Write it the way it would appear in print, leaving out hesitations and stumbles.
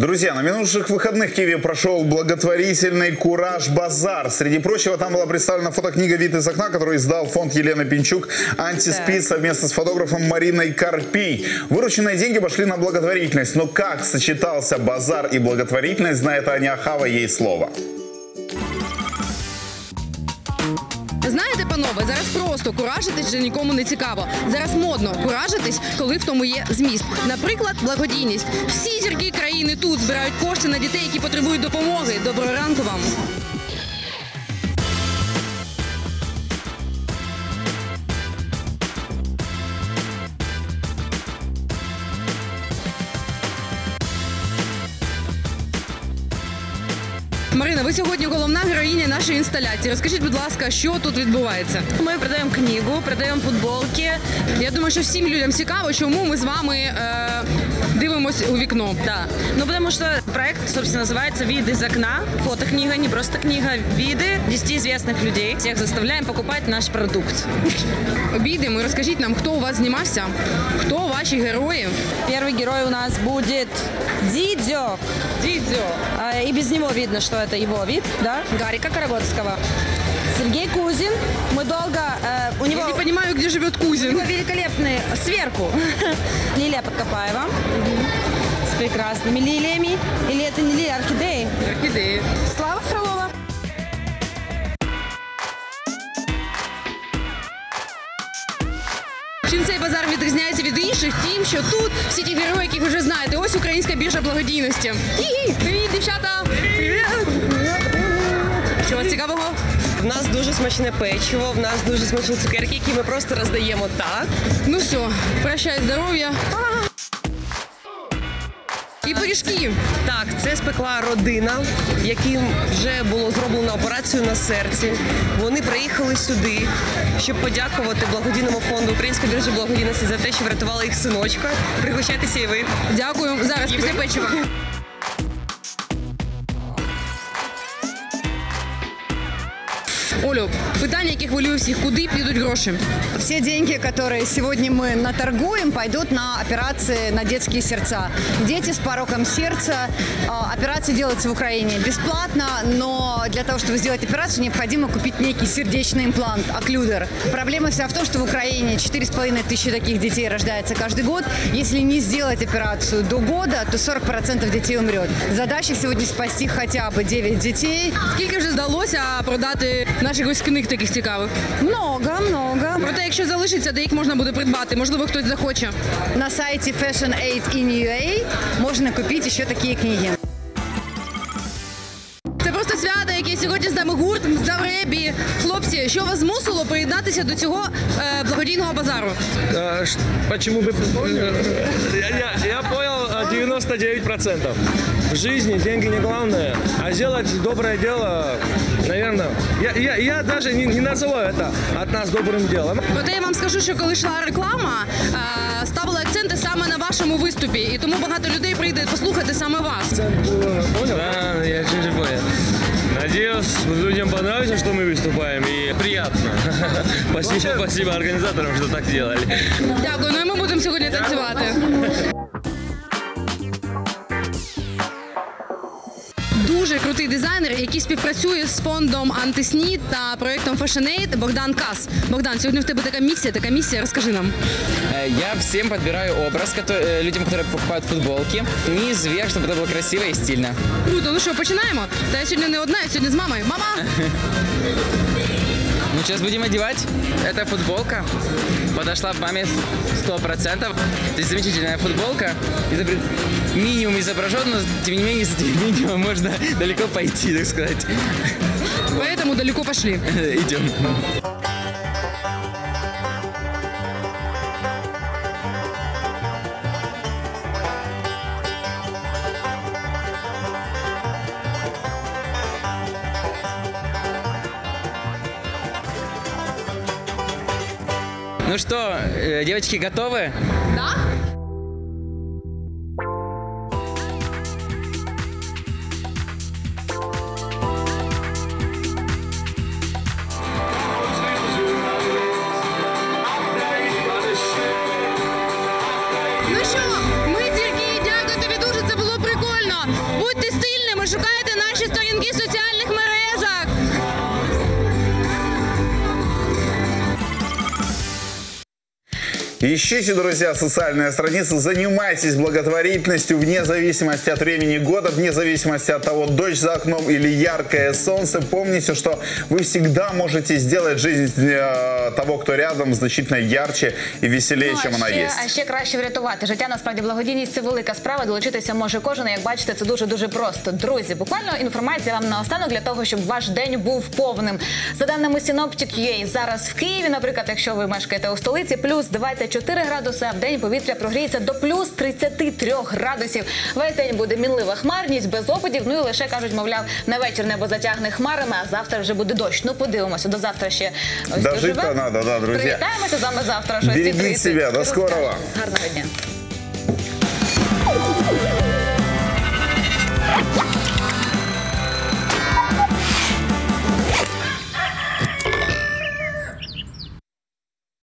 Друзья, на минувших выходных в Киеве прошел благотворительный «Кураж-базар». Среди прочего, там была представлена фотокнига «Вид из окна», которую издал фонд Елены Пинчук «АНТИСПИД» совместно с фотографом Мариной Карпий. Вырученные деньги пошли на благотворительность. Но как сочетался базар и благотворительность, знает Аня Ахава, ей слово. Знаєте, панове, зараз просто куражитись вже нікому не цікаво. Зараз модно куражитись, коли в тому є зміст. Наприклад, благодійність. Всі зірки країни тут збирають кошти на дітей, які потребують допомоги. Доброго ранку вам! Марина, ви сьогодні головна героїня нашої інсталяції. Розкажіть, будь ласка, що тут відбувається? Ми продаємо книгу, продаємо футболки. Я думаю, що всім людям цікаво, чому ми з вами дивимося у вікно. Да. Ну, тому що проект, собственно, називається «Види з окна». Фотокнига, не просто книга, види 10 известных людей. Всіх заставляємо покупати наш продукт. Обійдемо і розкажіть нам, хто у вас знімався, хто ваші герої. Перший герой у нас буде Дзидзьо. Дзидзьо. І без нього видно, що это его вид, да? Гарика Корогодского. Сергей Кузин. Мы долго... Я не понимаю, где живет Кузин. У него великолепный сверху. Лилия Подкопаева. С прекрасными лилиями. Или это не лилия, орхидеи? Орхидеи. Слава Фролова. Чим цей базар відрізняється від інших? Тим, що тут всі ті герої, яких вже знаєте. Ось українська біржа благодійності. Привіт, дівчата! Що вас цікавого? В нас дуже смачне печиво, в нас дуже смачні цукерки, які ми просто роздаємо так. Ну все, прощай здоров'я. І пиріжки. Так, це спекла родина, яким вже було зроблено операцію на серці. Вони приїхали сюди, щоб подякувати благодійному фонду Української біржі благодійності за те, що врятували їх синочка. Пригощайтеся і ви. Дякую. Зараз після печива. Олю, питание, яких хвилює всіх, куди підуть гроші? Все деньги, которые сегодня мы наторгуем, пойдут на операции на детские сердца. Дети с пороком сердца. Операции делаются в Украине бесплатно, но для того, чтобы сделать операцию, необходимо купить некий сердечный имплант, оклюдер. Проблема вся в том, что в Украине 4500 таких детей рождается каждый год. Если не сделать операцию до года, то 40% детей умрет. Задача сегодня спасти хотя бы 9 детей. Сколько уже сдалось, а продать... Наших ось книг таких цікавих. Много. Проте, якщо залишиться, де їх можна буде придбати? Можливо, хтось захоче. На сайті FashionAid.in.ua можна купити ще такі книги. Це просто свято, яке сьогодні з нами гурт Мгзавреби. Хлопці, що вас змусило приєднатися до цього благодійного базару? Почему би... Я понял 99%. В жизни деньги не главное, а сделать доброе дело, наверное, я даже не называю это от нас добрым делом. Вот я вам скажу, що коли йшла реклама, ставила акценти саме на вашому виступі, і тому багато людей прийде послухати саме вас. Да, я чуть-чуть понял. Надеюсь, людям понравится, что мы выступаем, и приятно. Спасибо организаторам, что так делали. Дякую, ну и мы будем сегодня танцевать. Дуже крутий дизайнер, який співпрацює з фондом «АНТИСНІД» та проєктом «FashionAid» Богдан Кас. Богдан, сьогодні в тебе така миссия, расскажи нам. Я всем подбираю образ людям, которые покупают футболки. Неизвестно, чтобы это было красиво и стильно. Круто, ну что, начинаем? Да я сегодня не одна, я сегодня с мамой. Мама! Ну, сейчас будем одевать. Это футболка. Подошла маме 100%. Здесь замечательная футболка. Минимум изображен, но тем не менее, с этим минимумом можно далеко пойти, так сказать. Поэтому далеко пошли. Идем. Ну что, девочки, готовы? Да. Ну що, ми зірки, дякую тобі дуже, це було прикольно. Ищите, друзья, социальные страницы, занимайтесь благотворительностью вне зависимости от времени года, вне зависимости от того, дождь за окном или яркое солнце. Помните, что вы всегда можете сделать жизнь для того, кто рядом, значительно ярче и веселее, чем вона є. А ще краще врятувати життя. Насправді, благодійність – це велика справа. Долучитися може кожен, як бачите, це дуже-дуже просто. Друзі, буквально інформація вам наостанок для того, щоб ваш день був повним. За даними Synoptic.ua, зараз в Києві, наприклад, якщо ви мешкаєте у столиці, плюс 24 градуси, а в день повітря прогріється до плюс 33 градусів. Весь день буде мінлива хмарність, без опадів, ну і лише, кажуть, мовляв, на вечір небо затягне хмарами, а завтра вже буде дощ. Ну, подивимося, до завтра ще дожити треба, да, друзі. Привітаємося з вами завтра о 6:30. Берегіть себе, до скорого. Гарного дня.